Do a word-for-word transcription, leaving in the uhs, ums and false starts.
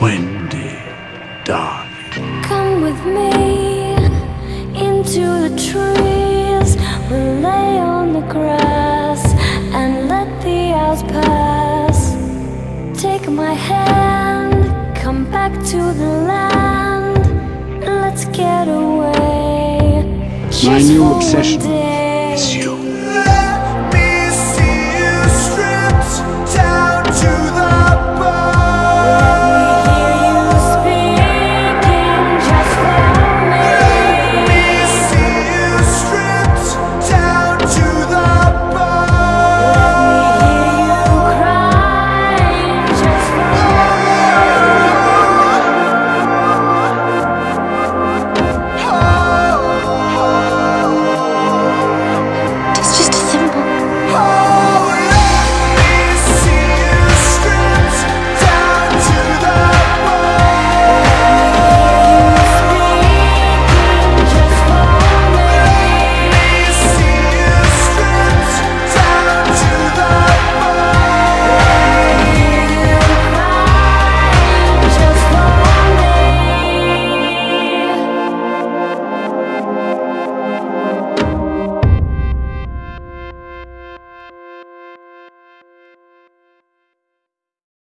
Wendy Darling. Come with me into the trees. We'll lay on the grass and let the hours pass. Take my hand, come back to the land. Let's get away. My new obsession.